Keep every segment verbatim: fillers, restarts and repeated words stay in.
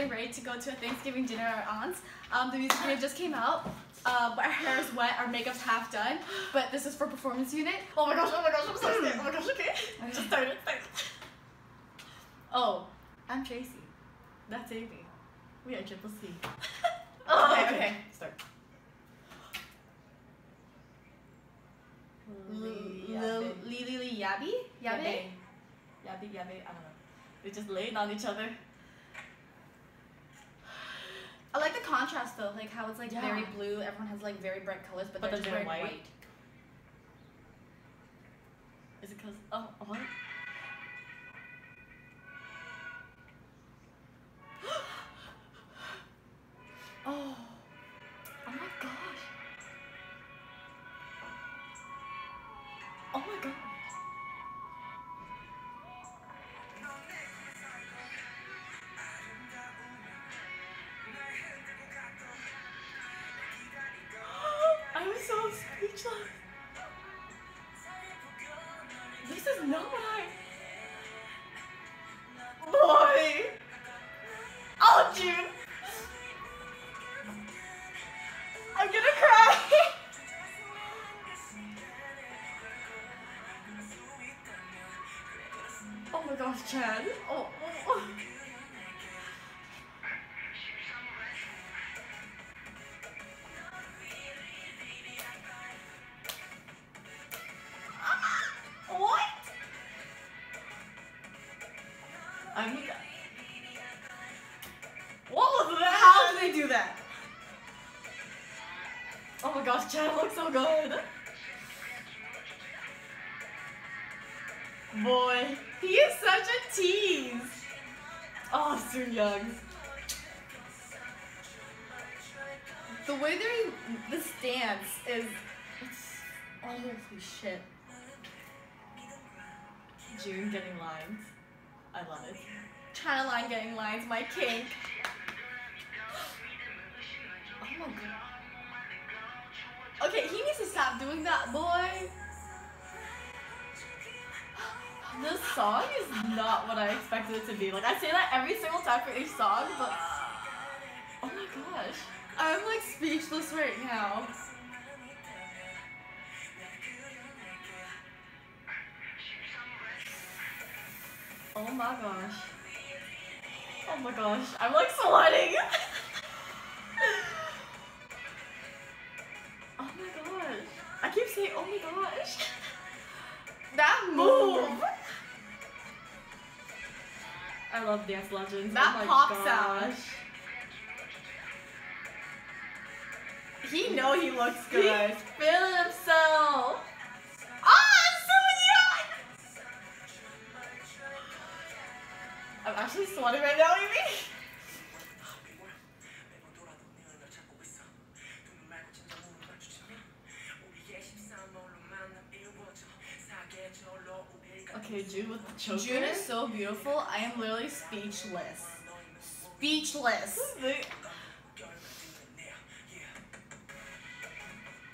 getting ready to go to a Thanksgiving dinner at our aunt's. Um, the music video just came out. Uh, but our hair is wet, our makeup's half done. But this is for performance unit. Oh my gosh, oh my gosh, I'm so scared. Oh my gosh, okay. okay. Just started. Oh, I'm Tracy. That's Amy. We are Triple C. oh, okay, okay, okay. Start. LILILI YABBAY? Yabbay? Yabby, yabby, I don't know. They just laid on each other. I like the contrast though, like how it's like yeah. very blue, everyone has like very bright colors, but, but they're, they're just very white. white. Is it because, oh, what? oh, oh my gosh. Oh my god. This is not what I... Boy! Oh, Jun! I'm gonna cry! oh my gosh, Chad. Oh, oh, oh. I mean, what was that? How did they do that? Oh my gosh, Chad looks so good. Boy, he is such a tease. Oh, Soon Young. The way they, the stance is, it's, oh, holy shit. June getting lines. I love it. China line getting lines, my cake. Oh my god. Okay, he needs to stop doing that, boy. This song is not what I expected it to be. Like, I say that every single time for each song, but... Oh my gosh. I'm like speechless right now. Oh my gosh. Oh my gosh. I'm like sweating. oh my gosh. I keep saying, oh my gosh. that move. I love Dance Legends. That oh my pop gosh. sound. He know he looks good. He's feeling himself. I'm actually sweating right now, Amy. Okay, June with the choker. June is so beautiful. I am literally speechless. Speechless.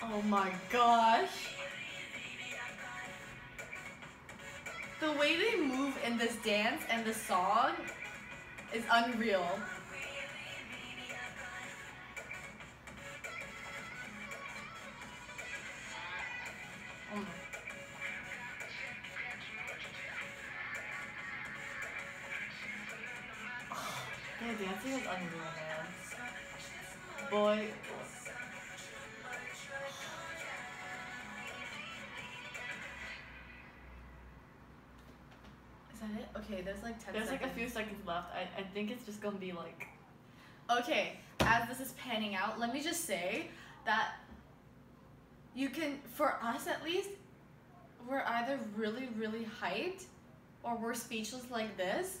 Oh my gosh. The way they move in this dance and this song is unreal. Oh my. Oh, their dancing is unreal, man. Boy. Okay, there's like ten There's seconds. like a few seconds left. I, I think it's just gonna be like... Okay, as this is panning out, let me just say that you can, for us at least, we're either really, really hyped or we're speechless like this.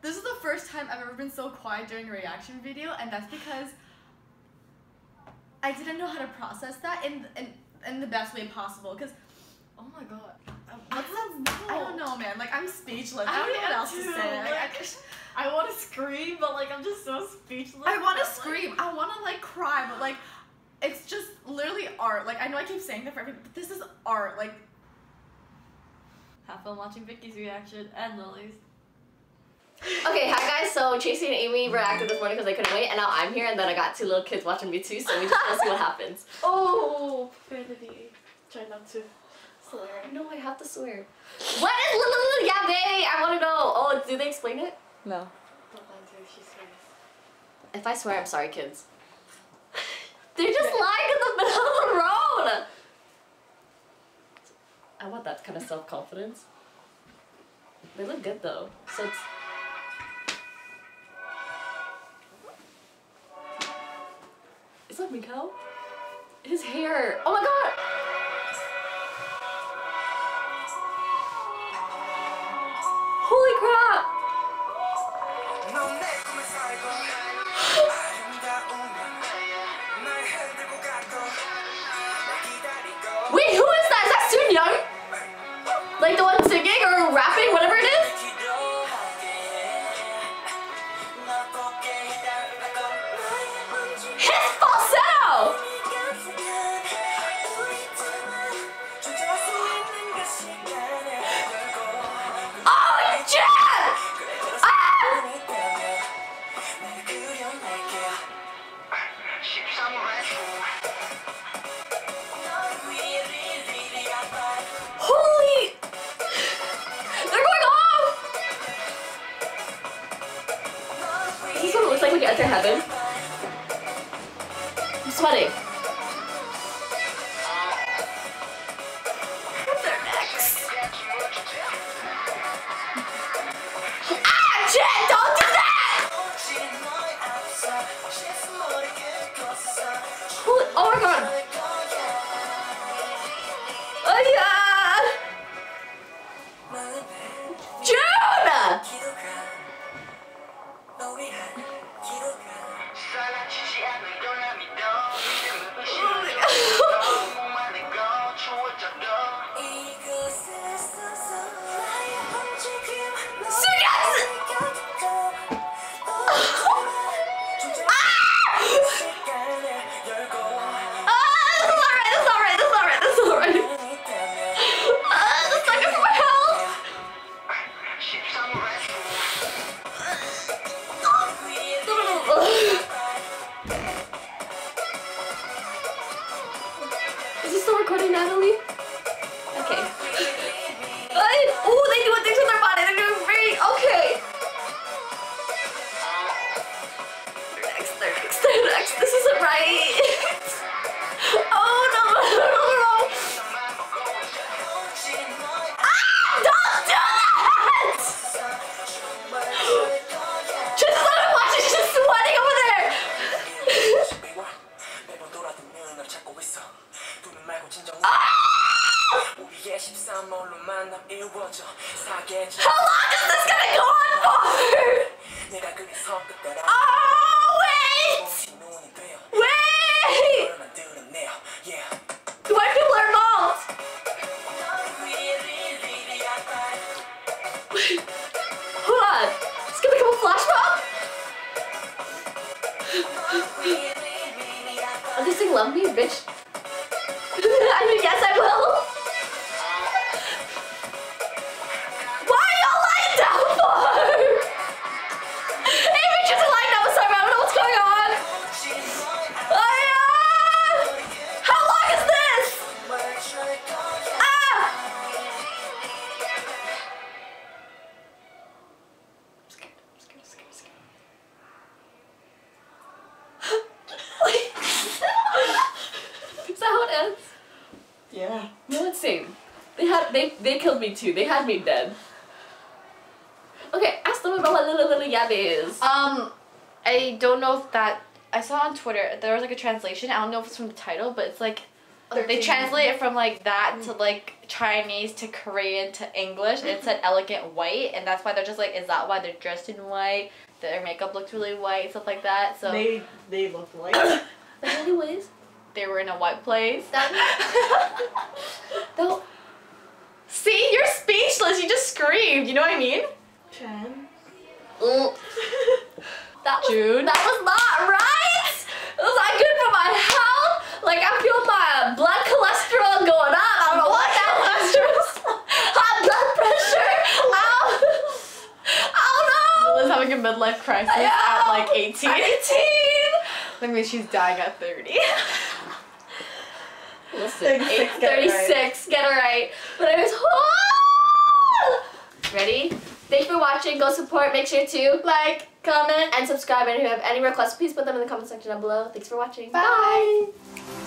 This is the first time I've ever been so quiet during a reaction video, and that's because I didn't know how to process that in, in, in the best way possible. Because, oh my god. What's that? I don't know, man. Like, I'm speechless. I don't know what else to say. Like, I, just, I want to scream, but like, I'm just so speechless. I want to scream. Like... I want to like cry, but like, it's just literally art. Like, I know I keep saying that for everything, but this is art. Like, have fun watching Vicky's reaction and Lily's. Okay, hi guys, so Chasey and Amy reacted this morning because I couldn't wait, and now I'm here, and then I got two little kids watching me too, so we just want to see what happens. Oh, Vanity. Try not to swear. No, I have to swear. What is LILILI YABBAY? I want to know. Oh, do they explain it? No. Don't mind her, she swears. If I swear, I'm sorry, kids. They're just lying in the middle of the road! I want that kind of self-confidence. They look good though, so it's... Is that Mikael? His hair! Oh my god! Holy crap! Wait, who is that? Is that Soon Young? Like the one singing or rapping, whatever it is? Like enter heaven. I'm sweating. What's their next? Ah, Jun, don't do that! Holy, oh my god. Oh yeah. Jun! How long is this gonna go on for? Oh, wait! Wait! White people are bald! Hold on. It's gonna become a flashback? Are they saying love me, bitch? I mean, yes, I will. Yeah. No, it's same. They had they they killed me too. They had me dead. Okay, ask them about what LILILI YABBAY is. Um, I don't know if that I saw on Twitter there was like a translation. I don't know if it's from the title, but it's like they translate it from like that to like Chinese to Korean to English. And it said elegant white, and that's why they're just like, is that why they're dressed in white? Their makeup looked really white, stuff like that. So they they looked white. Anyways. They were in a white place. Don't. See, you're speechless. You just screamed. You know what I mean? Chen. Mm. That was, June. That was not right. It was not good for my health. Like I feel my blood cholesterol going up. I don't know what that cholesterol. High blood pressure. Ow. I don't know. having midlife crisis at like eighteen. At eighteen! That means she's dying at thirty. Listen, thirty-six, get, get it right. But I was whole. Ready? Thanks for watching. Go support. Make sure to like, comment, and subscribe. And if you have any requests, please put them in the comment section down below. Thanks for watching. Bye. Bye.